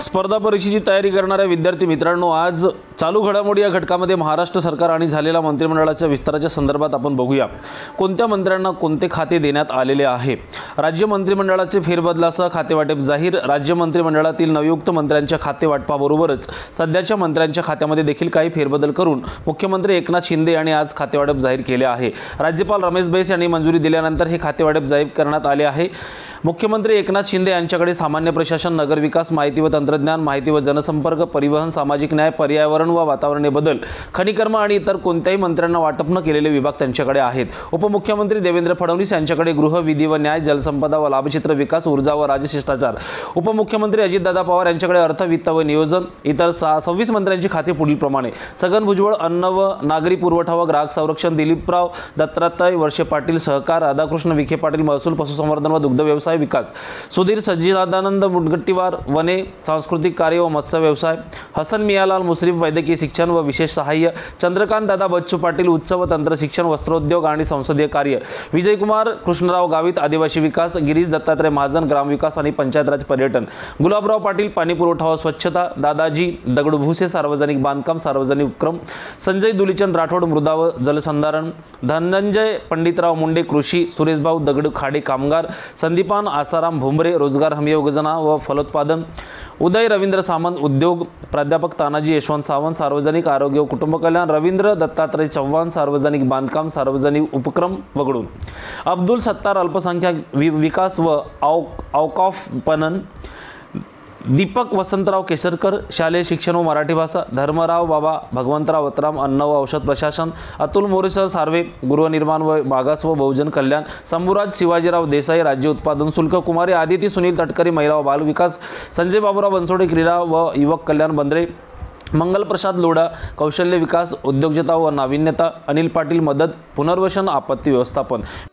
स्पर्धा परीक्षेची तयारी करणाऱ्या विद्यार्थी मित्रांनो, आज चालू घडामोडी या घटकामध्ये महाराष्ट्र सरकार आणि झालेला मंत्रिमंडळाच्या विस्ताराच्या संदर्भात आपण बघूया कोणत्या मंत्र्यांना कोणते खाते देण्यात आलेले आहे। राज्य मंत्रिमंडळाचे फेरबदलासह खातेवाटप जाहीर। राज्य मंत्रिमंडळातील नवनियुक्त मंत्र्यांच्या खातेवाटपाबरोबरच सध्याच्या मंत्र्यांच्या खात्यामध्ये देखील काही फेरबदल करून मुख्यमंत्री एकनाथ शिंदे यांनी आज खातेवाटप जाहीर केले आहे। राज्यपाल रमेश बैस यांनी मंजुरी दिल्यानंतर हे खातेवाटप जाहीर करण्यात आले आहे। मुख्यमंत्री एकनाथ शिंदे यांच्याकडे सामान्य प्रशासन, नगर विकास, माहिती व तंत्रज्ञान, माहिती व जनसंपर्क, परिवहन, सामाजिक न्याय, पर्यावरण व वातावरणीय बदल, खनिकर्म आणि इतर कोणत्याही मंत्र्यांना वाटप न केलेले विभाग त्यांच्याकडे आहेत। उपमुख्यमंत्री देवेंद्र फडणवीस यांच्याकडे गृह, विधी व न्याय, जलसंपदा व लाभक्षेत्र विकास, ऊर्जा व राजशिष्टाचार। उपमुख्यमंत्री अजित दादा पवार यांच्याकडे अर्थ, वित्त व नियोजन। इतर 26 मंत्र्यांची खाते पुढील प्रमाणे: छगन भुजबळ अन्न व नागरी पुरवठा व ग्राहक संरक्षण, दिलीपराव दत्तात्रे वर्ष पाटील सहकार, राधाकृष्ण विखे पाटील महसूल, पशुसंवर्धन व दुग्ध व्यवसाय विकास, सुधीर सज्जीदानंद मुंडगट्टीवार वने, सांस्कृतिक कार्य व मत्स्य व्यवसाय, हसन मियालाल मुश्रीफ वैद्यकीय शिक्षण व विशेष सहाय्य, चंद्रकांत दादा बच्चू पाटील उच्च व तंत्र शिक्षण, वस्त्रोद्योग आणि संसदीय कार्य, विजयकुमार कृष्णराव गावित आदिवासी विकास, गिरीश दत्तात्रे माजण ग्रामविकास आणि पंचायत राज पर्यटन, गुलाबराव पाटील पाणी पुरवठा व स्वच्छता, दादाजी दगडू भूसे सार्वजनिक बांधकाम सार्वजनिक उपक्रम, संजय दुलीचंद राठौड़ मृदा व जलसंधारण, धनंजय पंडितराव मुंडे कृषि, सुरेश भाव दगड़ खाड़े कामगार, संदीपान आसाराम भूमरे रोजगार हमी योजना व फलोत्पादन, उदय रविंद्र सामंत उद्योग, प्राध्यापक तानाजी यशवंत सावंत सार्वजनिक आरोग्य व कुटुंब कल्याण, रविंद्र दत्तात्रे चव्हाण सार्वजनिक बांधकाम सार्वजनिक उपक्रम वगळून, अब्दुल सत्तार अल्पसंख्याक विकास व औकाफ पणन, दीपक वसंतराव केसरकर शालेय शिक्षण व मराठी भाषा, धर्मराव बाबा भगवंतरावराम अन्न व औषध प्रशासन, अतुल सावे गृहनिर्माण व मागास व बहुजन कल्याण, शंभुराज शिवाजीराव देसाई राज्य उत्पादन शुल्क, कुमारी आदिति सुनील तटकरी महिला व बाल विकास, संजय बाबुराव बनसोड़े क्रीडा व युवक कल्याण, बंदरे मंगल प्रसाद लोढ़ा कौशल्य विकास उद्योजकता व नाविन्यता, अनिल पटील मदद पुनर्वसन आपत्ति व्यवस्थापन।